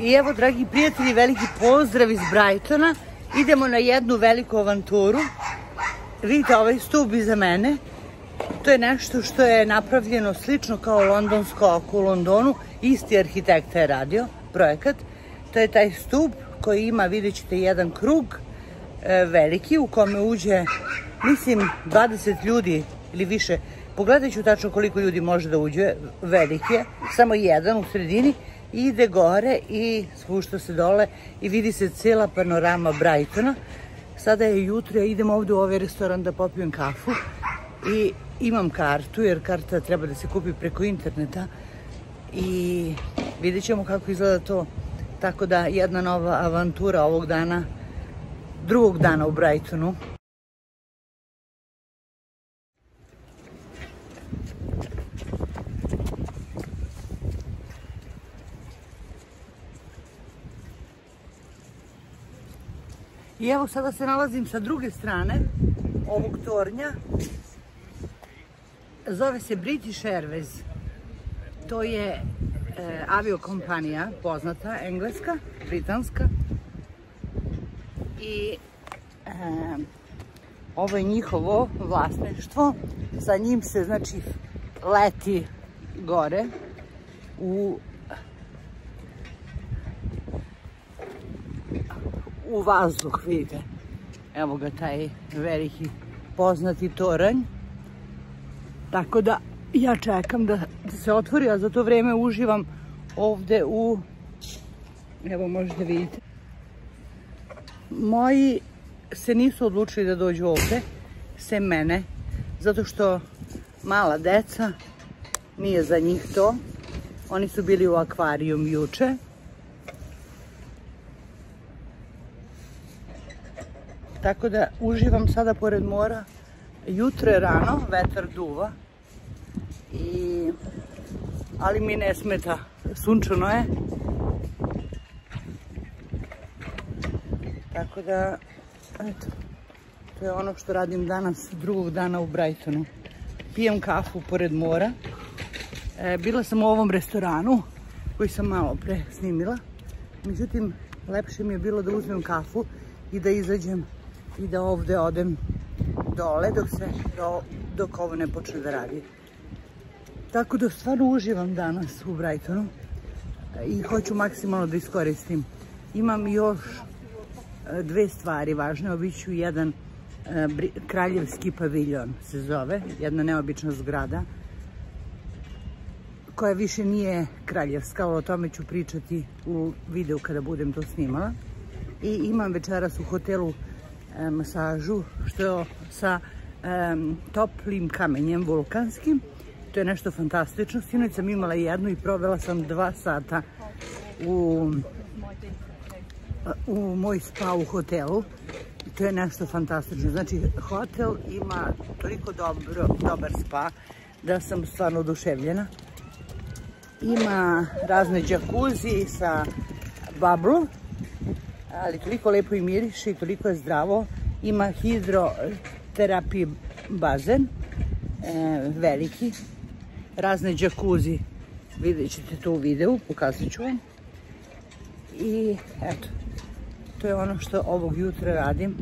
I evo, dragi prijatelji, veliki pozdrav iz Brightona. Idemo na jednu veliku avanturu. Vidite ovaj stub iza mene. To je nešto što je napravljeno slično kao londonsko oko u Londonu. Isti arhitekta je radio projekat. To je taj stub koji ima, vidjet ćete, jedan krug veliki u kome uđe, mislim, 20 ljudi ili više. Pogledat ću tačno koliko ljudi može da uđe. Veliki je, samo jedan u sredini. Ide gore i spušta se dole i vidi se cijela panorama Brightona. Sada je jutro, ja idem ovde u ovaj restoran da popijem kafu i imam kartu, jer karta treba da se kupi preko interneta i vidjet ćemo kako izgleda to. Tako da, jedna nova avantura ovog dana, drugog dana u Brightonu. I evo, sada se nalazim sa druge strane ovog tornja. Zove se British Airways. To je aviokompanija poznata, engleska, britanska. I ovo je njihovo vlasništvo. Sa njim se, znači, leti gore u vazduh, vidite. Evo ga, taj veliki poznati toranj. Tako da, ja čekam da se otvori, a za to vreme uživam ovde u... Evo, možete vidjeti. Moji se nisu odlučili da dođu ovde, sem mene, zato što mala deca, nije za njih to. Oni su bili u akvarijum juče. Tako da uživam sada pored mora. Jutro je rano, vetar duva, ali mi ne smeta, sunčano je. Tako da, eto, to je ono što radim danas, drugog dana u Brightonu. Pijem kafu pored mora. Bila sam u ovom restoranu koji sam malo pre snimila. Međutim, lepše mi je bilo da uzmem kafu i da izađem i da ovde odem dole dok ovo ne počne da radi. Tako da stvarno uživam danas u Brightonu i hoću maksimalno da iskoristim. Imam još dve stvari važne. Obiću jedan kraljevski paviljon, se zove, jedna neobična zgrada koja više nije kraljevska, ali o tome ću pričati u videu kada budem to snimala. I imam večeras u hotelu masažu sa toplim kamenjem vulkanskim. To je nešto fantastično. Sinoć sam imala jednu i provela sam 2 sata u moj spa u hotelu. To je nešto fantastično. Znači, hotel ima toliko dobar spa da sam stvarno oduševljena. Ima razne džakuzi sa bubble, ali toliko lepo i miriše i toliko je zdravo. Ima hidroterapij bazen, veliki, razne džakuzi, vidjet ćete to u videu, pokazat ću vam. I eto, to je ono što ovog jutra radim,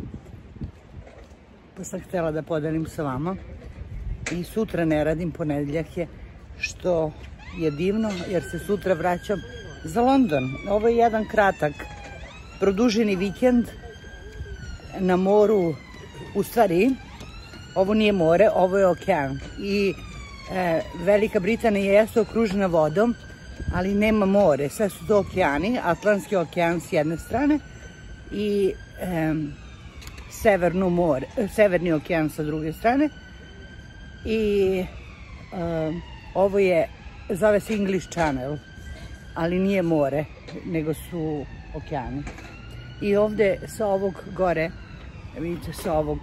pa sam htjela da podelim sa vama. I sutra ne radim, ponedeljak je, što je divno, jer se sutra vraćam za London. Ovo je jedan kratak, produženi vikend na moru. U stvari, ovo nije more, ovo je okean. I Velika Britanija jeste okružena vodom, ali nema more. Sve su to okeani, Atlantski okean s jedne strane i Severni okean sa druge strane. I ovo je, zove se English Channel, ali nije more, nego su okeani. I ovde sa ovog gore, vidite, sa ovog,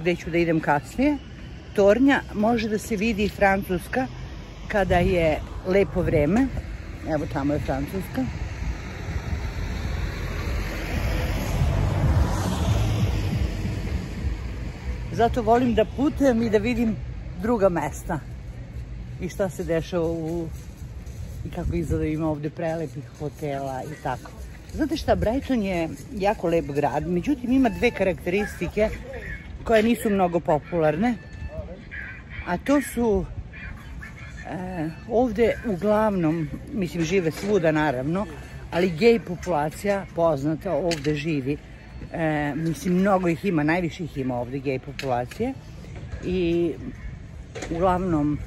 gde ću da idem kasnije, tornja, može da se vidi Francuska kada je lepo vreme. Evo, tamo je Francuska. Zato volim da putujem i da vidim druga mesta i šta se dešava u i kako izgleda, ima ovde prelepih hotela i tako. Znate šta, Brighton je jako lep grad, međutim ima dve karakteristike koje nisu mnogo popularne, a to su ovde uglavnom, mislim žive svuda naravno, ali gej populacija poznata ovde živi. Mislim, mnogo ih ima, najviše ih ima ovde gej populacije i uglavnom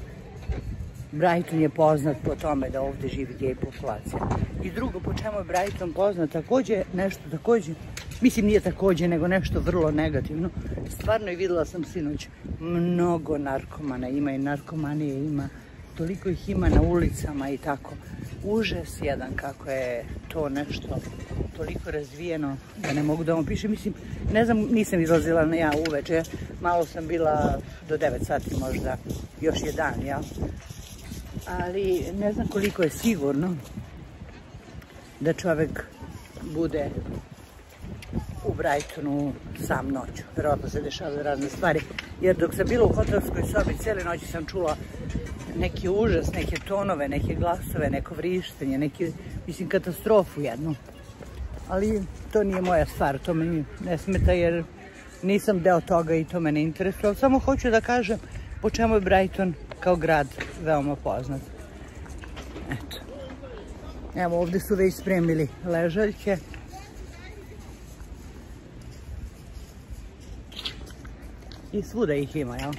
Brighton je poznat po tome da ovde živi gej populacija. I drugo po čemu je Brighton poznat takođe, nešto takođe, mislim nije takođe, nego nešto vrlo negativno. Stvarno i videla sam sinoć, mnogo narkomana ima i narkomanije ima, toliko ih ima na ulicama i tako. Užas jedan kako je to nešto toliko razvijeno da ne mogu da vam pišem. Mislim, ne znam, nisam izlazila na ja uveče, malo sam bila do 9 sati možda, još je dan, ja. Ali ne znam koliko je sigurno da čovek bude u Brightonu sam noću. Verovatno se dešavaju razne stvari, jer dok sam bila u hotelskoj sobi, cijele noći sam čula neki užas, neke tonove, neke glasove, neko vrištenje, neke, mislim, katastrofu jednu. Ali to nije moja stvar, to me ne smeta jer nisam deo toga i to me ne interesuje. Samo hoću da kažem po čemu je Brighton kao grad veoma poznat. Eto. Evo, ovde su već spremili ležaljke. I svuda ih ima, jel?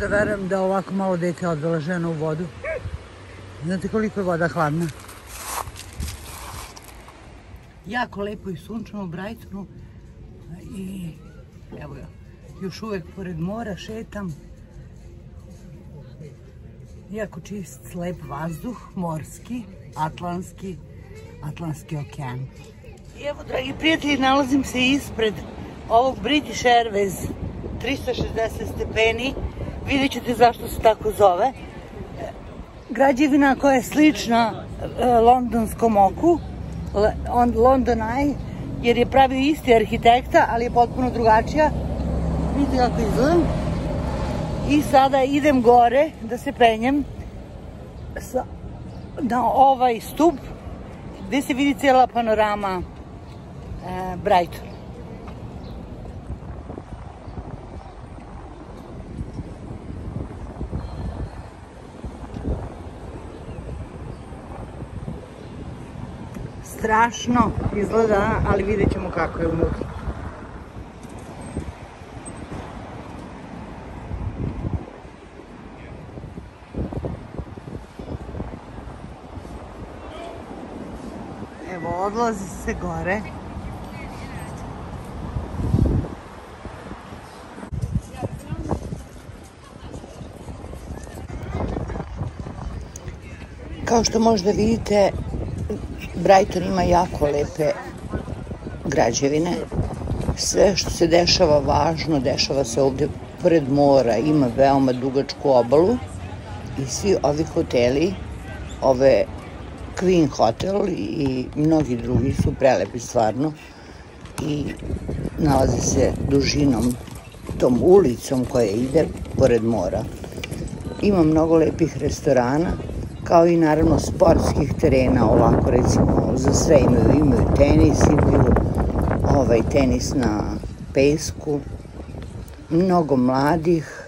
Da verujem da ovako malo dete odvela ženu u vodu. Znate koliko je voda hladna. Jako lepo i sunčano u Brightonu. I evo ja, još uvek pored mora šetam. Jako čist, lep vazduh, morski, atlantski okean. I evo, dragi prijatelji, nalazim se ispred ovog British Airways 360 stepeni. Vidjet ćete zašto se tako zove. Građevina koja je slična londonskom oku, London Eye, jer je pravio isti arhitekta, ali je potpuno drugačija. Vidite kako izgledam. I sada idem gore da se penjem na ovaj stup gde se vidi cijela panorama Brightona. Strašno izgleda, ali vidjet ćemo kako je unutra. Evo, odlazi se gore. Kao što možda vidite, Brighton ima jako lepe građevine. Sve što se dešava važno, dešava se ovde pored mora, ima veoma dugačku obalu i svi ovi hoteli, ove Queen Hotel i mnogi drugi su prelepi stvarno i nalaze se dužinom, tom ulicom koja ide pored mora. Ima mnogo lepih restorana, kao i naravno sportskih terena, ovako recimo za sve imaju tenis, imaju ovaj tenis na pesku, mnogo mladih,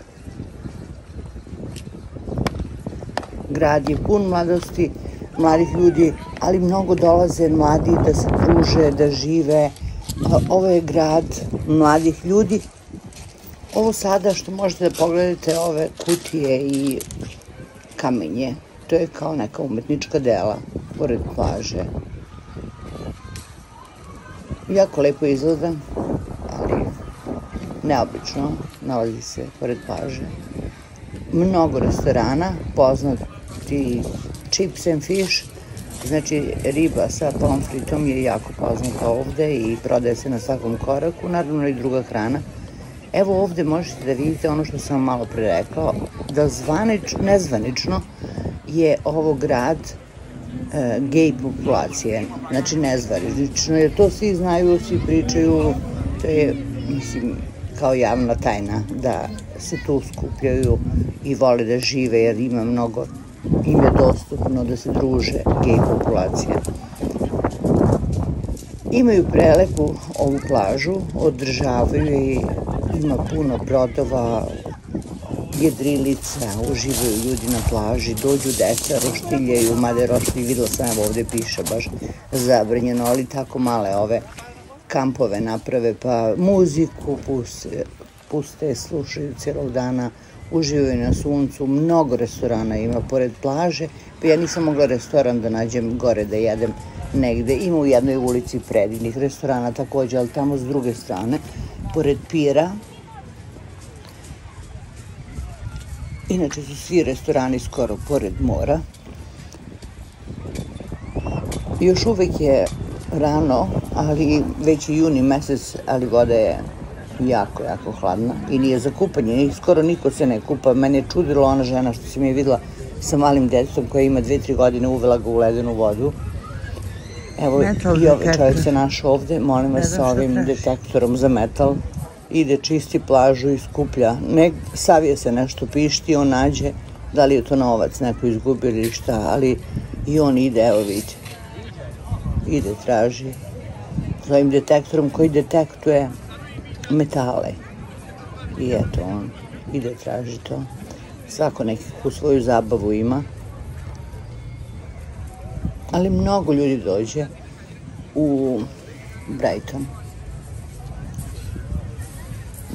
grad je pun mladosti, mladih ljudi ali mnogo dolaze mladi da se druže, da žive. Ovo je grad mladih ljudi. Ovo sada što možete da pogledate, ove kutije i kamenje, to je kao neka umetnička dela pored plaže. Jako lepo izgleda, ali neobično, nalazi se pored plaže. Mnogo restorana, poznati chips and fish, znači riba sa pomfritom je jako poznata ovde i prodaje se na svakom koraku, naravno i druga hrana. Evo ovde možete da vidite ono što sam malo pre rekla, da nezvanično je ovo grad gej populacije, znači nezvanično, jer to svi znaju, svi pričaju, to je, mislim, kao javna tajna, da se tu skupljaju i vole da žive, jer ima mnogo, im je dostupno da se druže gej populacija. Imaju prelepu ovu plažu, održavaju i ima puno brodova, jedrilica, uživaju ljudi na plaži, dođu deca, roštiljaju, mada je roštilj, videla sam, evo ovde piše baš zabranjeno, ali tako male ove kampove naprave, pa muziku puste, slušaju celog dana, uživaju na suncu, mnogo restorana ima pored plaže, pa ja nisam mogla restoran da nađem gore da jedem negde, ima u jednoj ulici predivnih restorana takođe, ali tamo s druge strane, pored pira. Inače su svi restorani skoro pored mora. Još uvek je rano, ali već je juni mesec, ali voda je jako, jako hladna i nije za kupanje i skoro niko se ne kupa. Mene je čudilo ona žena što sam je videla sa malim detetom koja ima 2-3 godine, uvela ga u ledenu vodu. Evo i ovaj čovjek se našao ovde, molim vas, sa ovim detektorom za metal. Ide, čisti plažu i skuplja. Savije se nešto pišti, on nađe, da li je to novac neko izgubio ili šta, ali i on ide, evo vidite. Ide, traži. Sa ovim detektorom koji detektuje metale. I eto, on ide, traži to. Svako nekakvu svoju zabavu ima. Ali mnogo ljudi dođe u Brighton.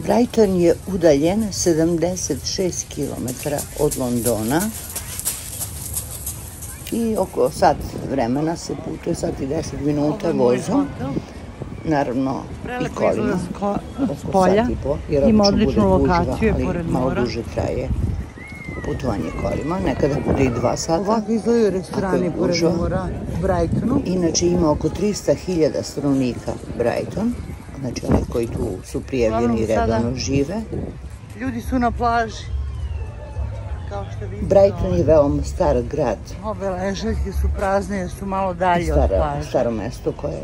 Brighton je udaljen 76 km od Londona i oko sat vremena se putuje, sat i 10 minuta vozom, naravno i kolima, oko sat i po, jer obično bude gužva, ali malo duže traje putovanje kolima, nekada bude i 2 sata. Ovako izgledaju restorani pored mora u Brightonu. Inače ima oko 300.000 stanovnika Brighton, znači oni koji tu su prijavljeni i redovno žive. Ljudi su na plaži. Brighton je veoma star grad. Ove ležaljke su prazne jer su malo dalje od plaže. Staro mesto koje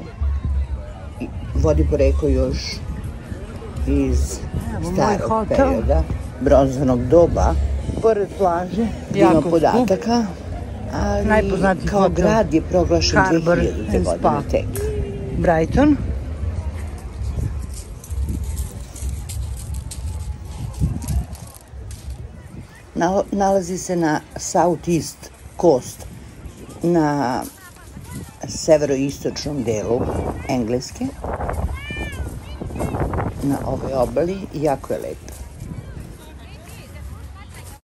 vodi poreklo još iz starog perioda, bronzanog doba. Pored plaže ima podataka, ali kao grad je proglašen 2000. godine tek. Brighton. Nalazi se na South East Coast, na severoistočnom delu Engleske, na ovoj obali, jako je lep.